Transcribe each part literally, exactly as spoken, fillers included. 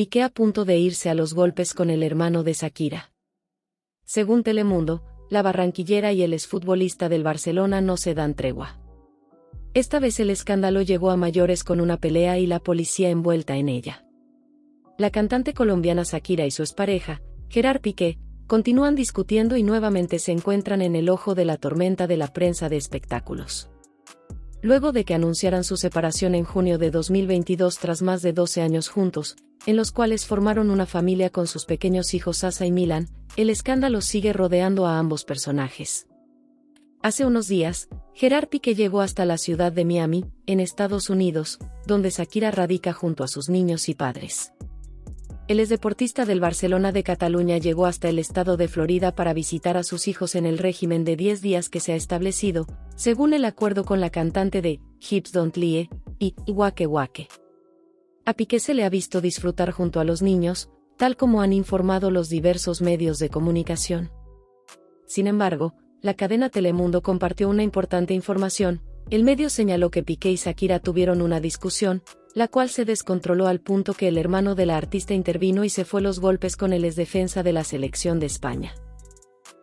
Piqué a punto de irse a los golpes con el hermano de Shakira. Según Telemundo, la barranquillera y el exfutbolista del Barcelona no se dan tregua. Esta vez el escándalo llegó a mayores con una pelea y la policía envuelta en ella. La cantante colombiana Shakira y su expareja, Gerard Piqué, continúan discutiendo y nuevamente se encuentran en el ojo de la tormenta de la prensa de espectáculos. Luego de que anunciaran su separación en junio de dos mil veintidós tras más de doce años juntos, en los cuales formaron una familia con sus pequeños hijos Sasha y Milan, el escándalo sigue rodeando a ambos personajes. Hace unos días, Gerard Piqué llegó hasta la ciudad de Miami, en Estados Unidos, donde Shakira radica junto a sus niños y padres. El exdeportista del Barcelona de Cataluña llegó hasta el estado de Florida para visitar a sus hijos en el régimen de diez días que se ha establecido, según el acuerdo con la cantante de Hips Don't Lie y Wake Wake. A Piqué se le ha visto disfrutar junto a los niños, tal como han informado los diversos medios de comunicación. Sin embargo, la cadena Telemundo compartió una importante información. El medio señaló que Piqué y Shakira tuvieron una discusión, la cual se descontroló al punto que el hermano de la artista intervino y se fue a los golpes con el exdefensa de la selección de España.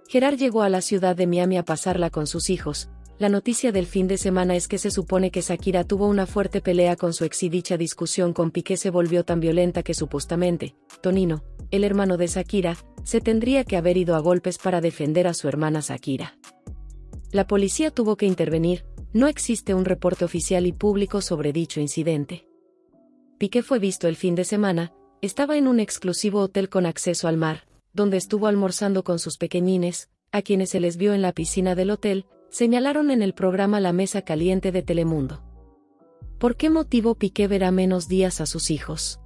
Gerard llegó a la ciudad de Miami a pasarla con sus hijos. La noticia del fin de semana es que se supone que Shakira tuvo una fuerte pelea con su ex y dicha discusión con Piqué se volvió tan violenta que supuestamente, Tonino, el hermano de Shakira, se tendría que haber ido a golpes para defender a su hermana Shakira. La policía tuvo que intervenir. No existe un reporte oficial y público sobre dicho incidente. Piqué fue visto el fin de semana, estaba en un exclusivo hotel con acceso al mar, donde estuvo almorzando con sus pequeñines, a quienes se les vio en la piscina del hotel, señalaron en el programa La Mesa Caliente de Telemundo. ¿Por qué motivo Piqué verá menos días a sus hijos?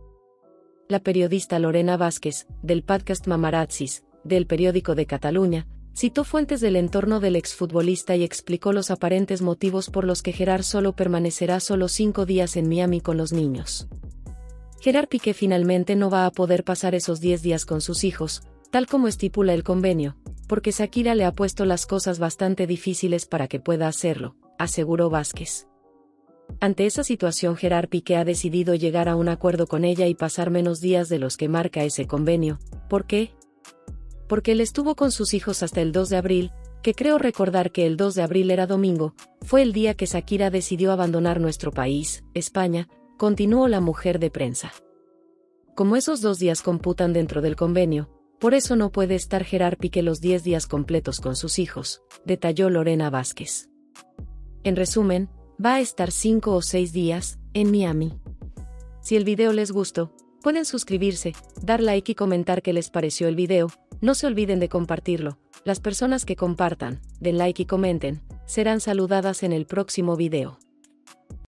La periodista Lorena Vázquez, del podcast Mamarazzis, del periódico de Cataluña, citó fuentes del entorno del exfutbolista y explicó los aparentes motivos por los que Gerard solo permanecerá solo cinco días en Miami con los niños. Gerard Piqué finalmente no va a poder pasar esos diez días con sus hijos, tal como estipula el convenio, porque Shakira le ha puesto las cosas bastante difíciles para que pueda hacerlo, aseguró Vázquez. Ante esa situación, Gerard Piqué ha decidido llegar a un acuerdo con ella y pasar menos días de los que marca ese convenio. ¿Por qué? Porque él estuvo con sus hijos hasta el dos de abril, que creo recordar que el dos de abril era domingo, fue el día que Shakira decidió abandonar nuestro país, España, continuó la mujer de prensa. Como esos dos días computan dentro del convenio, por eso no puede estar Gerard Piqué los diez días completos con sus hijos, detalló Lorena Vázquez. En resumen, va a estar cinco o seis días, en Miami. Si el video les gustó, pueden suscribirse, dar like y comentar qué les pareció el video, no se olviden de compartirlo, las personas que compartan, den like y comenten, serán saludadas en el próximo video.